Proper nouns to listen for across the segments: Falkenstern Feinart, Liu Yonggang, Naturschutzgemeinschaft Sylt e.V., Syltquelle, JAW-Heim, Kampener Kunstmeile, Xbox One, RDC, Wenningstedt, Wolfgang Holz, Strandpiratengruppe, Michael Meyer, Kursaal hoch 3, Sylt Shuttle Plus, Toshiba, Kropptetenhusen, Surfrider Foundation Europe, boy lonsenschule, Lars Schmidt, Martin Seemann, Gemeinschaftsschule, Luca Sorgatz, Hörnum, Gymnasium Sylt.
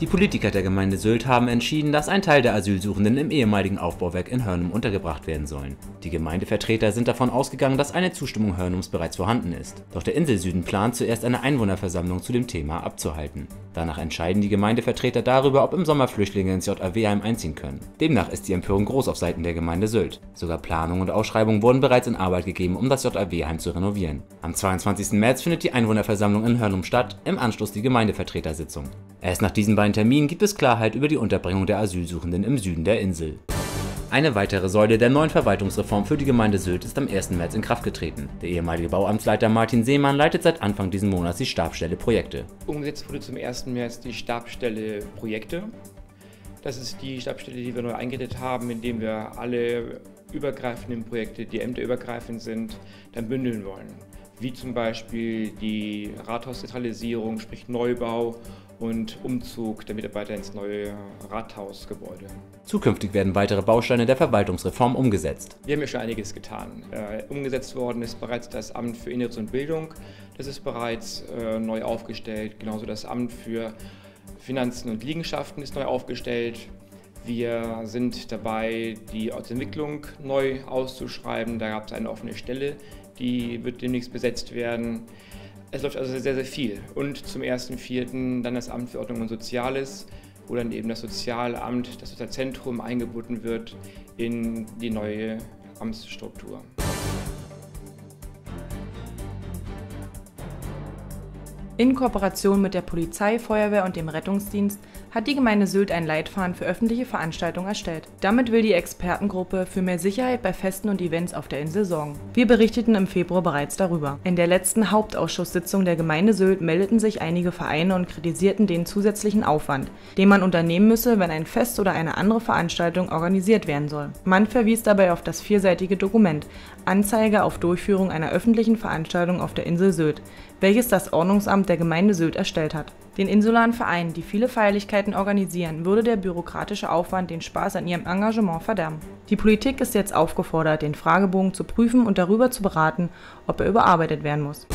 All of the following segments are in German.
Die Politiker der Gemeinde Sylt haben entschieden, dass ein Teil der Asylsuchenden im ehemaligen Aufbauwerk in Hörnum untergebracht werden sollen. Die Gemeindevertreter sind davon ausgegangen, dass eine Zustimmung Hörnums bereits vorhanden ist. Doch der Inselsüden plant zuerst eine Einwohnerversammlung zu dem Thema abzuhalten. Danach entscheiden die Gemeindevertreter darüber, ob im Sommer Flüchtlinge ins JAW-Heim einziehen können. Demnach ist die Empörung groß auf Seiten der Gemeinde Sylt. Sogar Planung und Ausschreibung wurden bereits in Arbeit gegeben, um das JAW-Heim zu renovieren. Am 22. März findet die Einwohnerversammlung in Hörnum statt, im Anschluss die Gemeindevertretersitzung. Erst nach diesen beiden Terminen gibt es Klarheit über die Unterbringung der Asylsuchenden im Süden der Insel. Eine weitere Säule der neuen Verwaltungsreform für die Gemeinde Sylt ist am 1. März in Kraft getreten. Der ehemalige Bauamtsleiter Martin Seemann leitet seit Anfang diesen Monats die Stabsstelle Projekte. Umgesetzt wurde zum 1. März die Stabsstelle Projekte. Das ist die Stabsstelle, die wir neu eingerettet haben, indem wir alle übergreifenden Projekte, die ämterübergreifend sind, dann bündeln wollen. Wie zum Beispiel die Rathauszentralisierung, sprich Neubau und Umzug der Mitarbeiter ins neue Rathausgebäude. Zukünftig werden weitere Bausteine der Verwaltungsreform umgesetzt. Wir haben ja schon einiges getan. Umgesetzt worden ist bereits das Amt für Inneres und Bildung. Das ist bereits neu aufgestellt. Genauso das Amt für Finanzen und Liegenschaften ist neu aufgestellt. Wir sind dabei, die Ortsentwicklung neu auszuschreiben. Da gab es eine offene Stelle, die wird demnächst besetzt werden. Es läuft also sehr, sehr viel. Und zum 1.4. dann das Amt für Ordnung und Soziales, wo dann eben das Sozialamt, das Sozialzentrum eingebunden wird in die neue Amtsstruktur. In Kooperation mit der Polizei, Feuerwehr und dem Rettungsdienst hat die Gemeinde Sylt ein Leitfaden für öffentliche Veranstaltungen erstellt. Damit will die Expertengruppe für mehr Sicherheit bei Festen und Events auf der Insel sorgen. Wir berichteten im Februar bereits darüber. In der letzten Hauptausschusssitzung der Gemeinde Sylt meldeten sich einige Vereine und kritisierten den zusätzlichen Aufwand, den man unternehmen müsse, wenn ein Fest oder eine andere Veranstaltung organisiert werden soll. Man verwies dabei auf das vierseitige Dokument Anzeige auf Durchführung einer öffentlichen Veranstaltung auf der Insel Sylt, welches das Ordnungsamt der Gemeinde Sylt erstellt hat. Den insularen Vereinen, die viele Feierlichkeiten organisieren, würde der bürokratische Aufwand den Spaß an ihrem Engagement verderben. Die Politik ist jetzt aufgefordert, den Fragebogen zu prüfen und darüber zu beraten, ob er überarbeitet werden muss.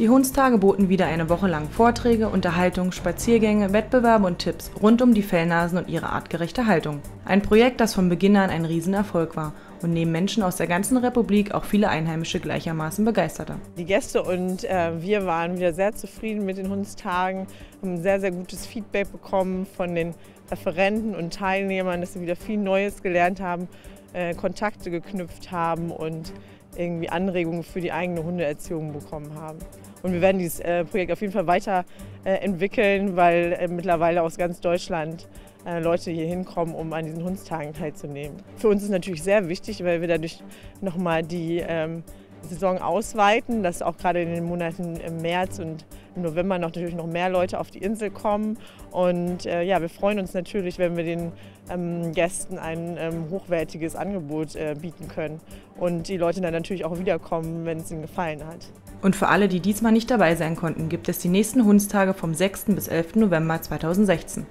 Die Hundstage boten wieder eine Woche lang Vorträge, Unterhaltung, Spaziergänge, Wettbewerbe und Tipps rund um die Fellnasen und ihre artgerechte Haltung. Ein Projekt, das von Beginn an ein Riesenerfolg war und neben Menschen aus der ganzen Republik auch viele Einheimische gleichermaßen begeisterte. Die Gäste und wir waren wieder sehr zufrieden mit den Hundstagen, haben sehr, sehr gutes Feedback bekommen von den Referenten und Teilnehmern, dass sie wieder viel Neues gelernt haben, Kontakte geknüpft haben und irgendwie Anregungen für die eigene Hundeerziehung bekommen haben. Und wir werden dieses Projekt auf jeden Fall weiterentwickeln, weil mittlerweile aus ganz Deutschland Leute hier hinkommen, um an diesen Hundstagen teilzunehmen. Für uns ist natürlich sehr wichtig, weil wir dadurch nochmal die Saison ausweiten, dass auch gerade in den Monaten im März und im November natürlich noch mehr Leute auf die Insel kommen. Und ja, wir freuen uns natürlich, wenn wir den Gästen ein hochwertiges Angebot bieten können und die Leute dann natürlich auch wiederkommen, wenn es ihnen gefallen hat. Und für alle, die diesmal nicht dabei sein konnten, gibt es die nächsten Hundstage vom 6. bis 11. November 2016.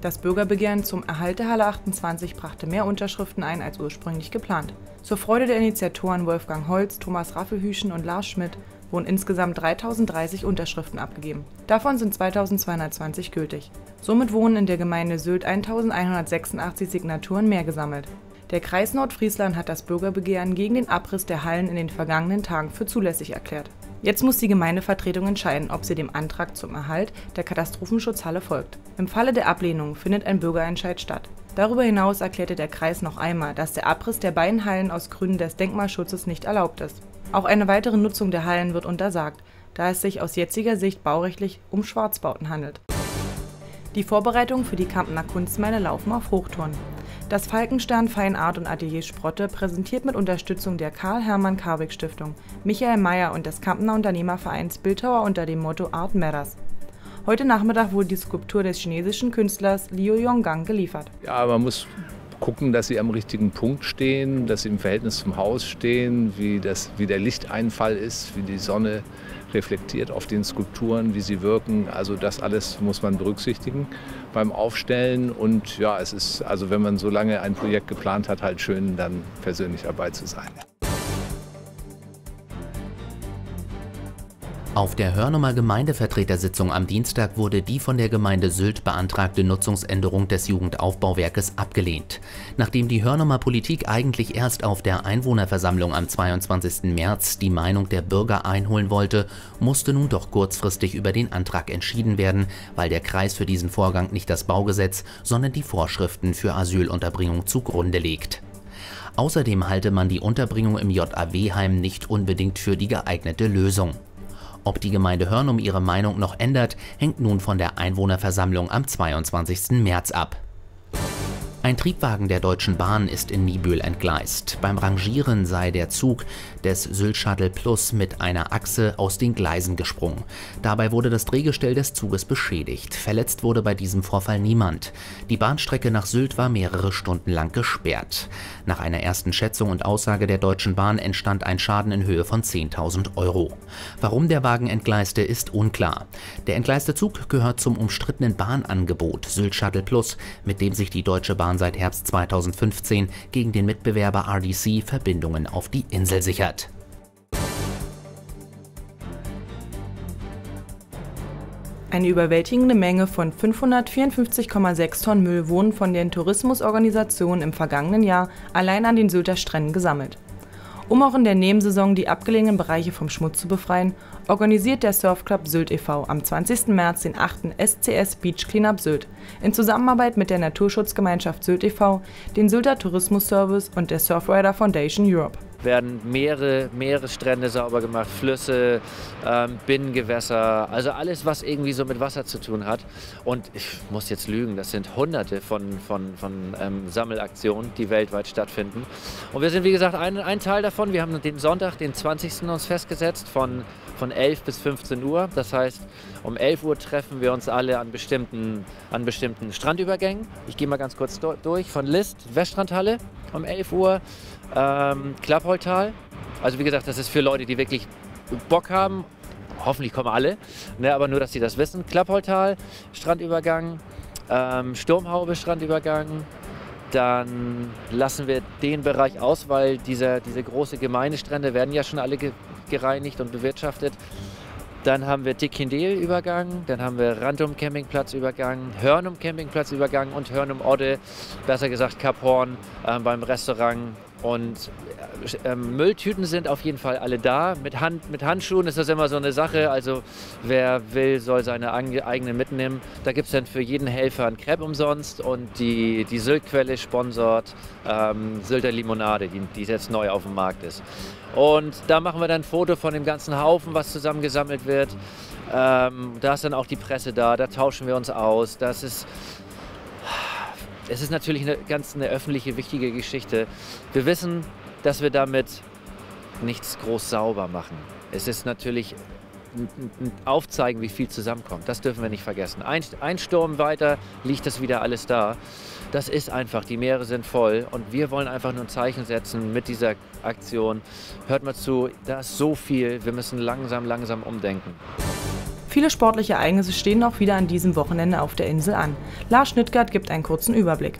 Das Bürgerbegehren zum Erhalt der Halle 28 brachte mehr Unterschriften ein als ursprünglich geplant. Zur Freude der Initiatoren Wolfgang Holz, Thomas Raffelhüschen und Lars Schmidt wurden insgesamt 3030 Unterschriften abgegeben. Davon sind 2220 gültig. Somit wurden in der Gemeinde Sylt 1186 Signaturen mehr gesammelt. Der Kreis Nordfriesland hat das Bürgerbegehren gegen den Abriss der Hallen in den vergangenen Tagen für zulässig erklärt. Jetzt muss die Gemeindevertretung entscheiden, ob sie dem Antrag zum Erhalt der Katastrophenschutzhalle folgt. Im Falle der Ablehnung findet ein Bürgerentscheid statt. Darüber hinaus erklärte der Kreis noch einmal, dass der Abriss der beiden Hallen aus Gründen des Denkmalschutzes nicht erlaubt ist. Auch eine weitere Nutzung der Hallen wird untersagt, da es sich aus jetziger Sicht baurechtlich um Schwarzbauten handelt. Die Vorbereitungen für die Kampener Kunstmeile laufen auf Hochtouren. Das Falkenstern Feinart und Atelier Sprotte präsentiert mit Unterstützung der Karl-Hermann-Karwig-Stiftung, Michael Meyer und des Kampener Unternehmevereins Bildhauer unter dem Motto Art Matters. Heute Nachmittag wurde die Skulptur des chinesischen Künstlers Liu Yonggang geliefert. Ja, man muss gucken, dass sie am richtigen Punkt stehen, dass sie im Verhältnis zum Haus stehen, wie der Lichteinfall ist, wie die Sonne reflektiert auf den Skulpturen, wie sie wirken. Also das alles muss man berücksichtigen beim Aufstellen. Und ja, es ist, also wenn man so lange ein Projekt geplant hat, halt schön, dann persönlich dabei zu sein. Auf der Hörnumer Gemeindevertretersitzung am Dienstag wurde die von der Gemeinde Sylt beantragte Nutzungsänderung des Jugendaufbauwerkes abgelehnt. Nachdem die Hörnumer Politik eigentlich erst auf der Einwohnerversammlung am 22. März die Meinung der Bürger einholen wollte, musste nun doch kurzfristig über den Antrag entschieden werden, weil der Kreis für diesen Vorgang nicht das Baugesetz, sondern die Vorschriften für Asylunterbringung zugrunde legt. Außerdem halte man die Unterbringung im JAW-Heim nicht unbedingt für die geeignete Lösung. Ob die Gemeinde Hörnum ihre Meinung noch ändert, hängt nun von der Einwohnerversammlung am 22. März ab. Ein Triebwagen der Deutschen Bahn ist in Niebühl entgleist. Beim Rangieren sei der Zug des Sylt Shuttle Plus mit einer Achse aus den Gleisen gesprungen. Dabei wurde das Drehgestell des Zuges beschädigt. Verletzt wurde bei diesem Vorfall niemand. Die Bahnstrecke nach Sylt war mehrere Stunden lang gesperrt. Nach einer ersten Schätzung und Aussage der Deutschen Bahn entstand ein Schaden in Höhe von 10.000 Euro. Warum der Wagen entgleiste, ist unklar. Der entgleiste Zug gehört zum umstrittenen Bahnangebot Sylt Shuttle Plus, mit dem sich die Deutsche Bahn seit Herbst 2015 gegen den Mitbewerber RDC Verbindungen auf die Insel sichert. Eine überwältigende Menge von 554,6 Tonnen Müll wurden von den Tourismusorganisationen im vergangenen Jahr allein an den Sylter Stränden gesammelt. Um auch in der Nebensaison die abgelegenen Bereiche vom Schmutz zu befreien, organisiert der Surfclub Sylt e.V. am 20. März den 8. SCS Beach Cleanup Sylt in Zusammenarbeit mit der Naturschutzgemeinschaft Sylt e.V., den Sylter Tourismus Service und der Surfrider Foundation Europe. Werden Meere, Meeresstrände sauber gemacht, Flüsse, Binnengewässer, also alles, was irgendwie so mit Wasser zu tun hat. Und ich muss jetzt lügen, das sind Hunderte von Sammelaktionen, die weltweit stattfinden. Und wir sind, wie gesagt, ein Teil davon. Wir haben den Sonntag, den 20. uns festgesetzt von 11 bis 15 Uhr. Das heißt, um 11 Uhr treffen wir uns alle an bestimmten Strandübergängen. Ich gehe mal ganz kurz durch. Von List, Weststrandhalle um 11 Uhr. Klappholtal, also wie gesagt, das ist für Leute, die wirklich Bock haben, hoffentlich kommen alle, ne, aber nur, dass sie das wissen. Klappholtal, Strandübergang, Sturmhaube, Strandübergang, dann lassen wir den Bereich aus, weil diese großen Gemeindestrände werden ja schon alle gereinigt und bewirtschaftet. Dann haben wir Dickindel-Übergang, dann haben wir Randum-Campingplatz-Übergang, Hörnum-Campingplatz-Übergang und Hörnum-Odde, besser gesagt Kap Horn beim Restaurant. Und Mülltüten sind auf jeden Fall alle da. Mit Handschuhen ist das immer so eine Sache. Also wer will, soll seine eigenen mitnehmen. Da gibt es dann für jeden Helfer ein Crepe umsonst. Und die Syltquelle sponsort Sylter Limonade, die jetzt neu auf dem Markt ist. Und da machen wir dann ein Foto von dem ganzen Haufen, was zusammengesammelt wird. Da ist dann auch die Presse da. Da tauschen wir uns aus. Es ist natürlich eine öffentliche, wichtige Geschichte. Wir wissen, dass wir damit nichts groß sauber machen. Es ist natürlich ein Aufzeigen, wie viel zusammenkommt. Das dürfen wir nicht vergessen. Ein Sturm weiter liegt das wieder alles da. Das ist einfach, die Meere sind voll und wir wollen einfach nur ein Zeichen setzen mit dieser Aktion. Hört mal zu, da ist so viel, wir müssen langsam umdenken. Viele sportliche Ereignisse stehen auch wieder an diesem Wochenende auf der Insel an. Lars Schnittgart gibt einen kurzen Überblick.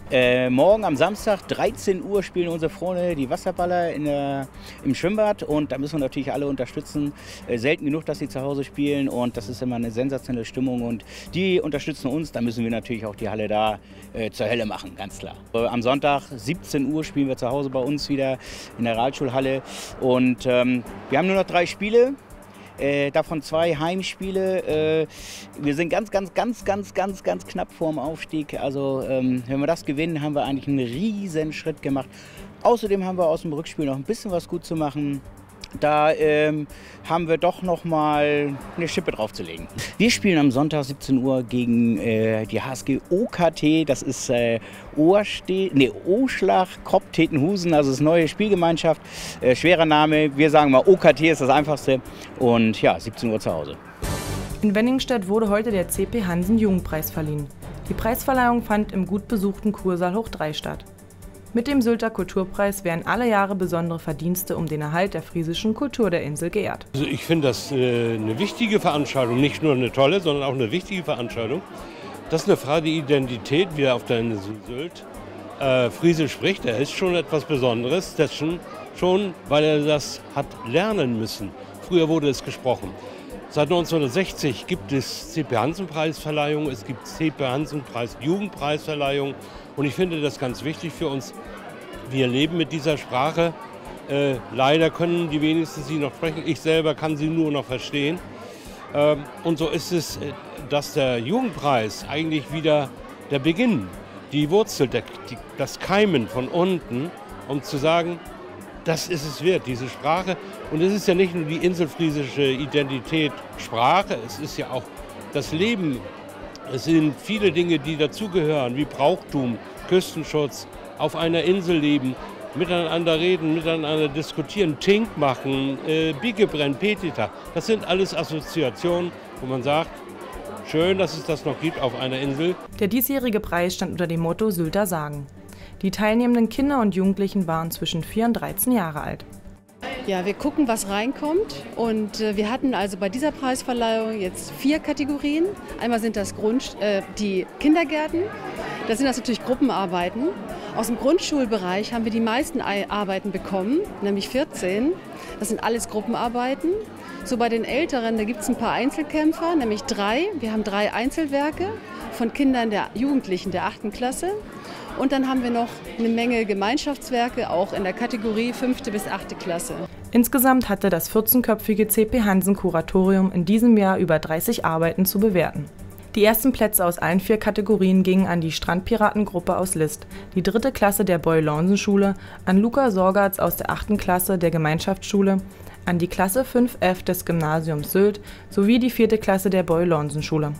Morgen am Samstag, 13 Uhr, spielen unsere Freunde die Wasserballer im Schwimmbad. Und da müssen wir natürlich alle unterstützen. Selten genug, dass sie zu Hause spielen. Und das ist immer eine sensationelle Stimmung. Und die unterstützen uns. Da müssen wir natürlich auch die Halle da zur Hölle machen, ganz klar. Am Sonntag, 17 Uhr, spielen wir zu Hause bei uns wieder in der Realschulhalle. Und wir haben nur noch 3 Spiele. Davon 2 Heimspiele. Wir sind ganz knapp vorm Aufstieg. Also wenn wir das gewinnen, haben wir eigentlich einen riesen Schritt gemacht. Außerdem haben wir aus dem Rückspiel noch ein bisschen was gut zu machen. Da haben wir doch noch mal eine Schippe draufzulegen. Wir spielen am Sonntag 17 Uhr gegen die HSG OKT. Das ist Ohrschlag, Kropptetenhusen, also das neue Spielgemeinschaft. Schwerer Name, wir sagen mal OKT ist das Einfachste. Und ja, 17 Uhr zu Hause. In Wenningstedt wurde heute der C.P.-Hansen-Jugendpreis verliehen. Die Preisverleihung fand im gut besuchten Kursaal hoch 3 statt. Mit dem Sylter Kulturpreis werden alle Jahre besondere Verdienste um den Erhalt der friesischen Kultur der Insel geehrt. Also ich finde das eine wichtige Veranstaltung, nicht nur eine tolle, sondern auch eine wichtige Veranstaltung, dass eine Frage der Identität wieder auf der Insel Sylt Friesisch spricht. Er ist schon etwas Besonderes, das schon, weil er das hat lernen müssen. Früher wurde es gesprochen. Seit 1960 gibt es C.P.-Hansen-Preisverleihung, es gibt C.P.-Hansen-Jugendpreisverleihung und ich finde das ganz wichtig für uns. Wir leben mit dieser Sprache. Leider können die wenigsten sie noch sprechen, ich selber kann sie nur noch verstehen. Und so ist es, dass der Jugendpreis eigentlich wieder der Beginn, die Wurzel, das Keimen von unten, um zu sagen, das ist es wert, diese Sprache. Und es ist ja nicht nur die inselfriesische Identität Sprache, es ist ja auch das Leben. Es sind viele Dinge, die dazugehören, wie Brauchtum, Küstenschutz, auf einer Insel leben, miteinander reden, miteinander diskutieren, Tink machen, Biegebrenn, Petita. Das sind alles Assoziationen, wo man sagt, schön, dass es das noch gibt auf einer Insel. Der diesjährige Preis stand unter dem Motto Sylter Sagen. Die teilnehmenden Kinder und Jugendlichen waren zwischen 4 und 13 Jahre alt. Ja, wir gucken, was reinkommt und wir hatten also bei dieser Preisverleihung jetzt 4 Kategorien. Einmal sind das die Kindergärten, das sind das natürlich Gruppenarbeiten. Aus dem Grundschulbereich haben wir die meisten Arbeiten bekommen, nämlich 14. Das sind alles Gruppenarbeiten. So bei den Älteren, da gibt es ein paar Einzelkämpfer, nämlich 3. Wir haben 3 Einzelwerke von Kindern der Jugendlichen der 8. Klasse. Und dann haben wir noch eine Menge Gemeinschaftswerke, auch in der Kategorie 5. bis 8. Klasse. Insgesamt hatte das 14-köpfige C.P.-Hansen-Kuratorium in diesem Jahr über 30 Arbeiten zu bewerten. Die ersten Plätze aus allen 4 Kategorien gingen an die Strandpiratengruppe aus List, die 3. Klasse der Boy Lonsenschule, an Luca Sorgatz aus der 8. Klasse der Gemeinschaftsschule, an die Klasse 5F des Gymnasiums Sylt sowie die 4. Klasse der Boy Lonsenschule.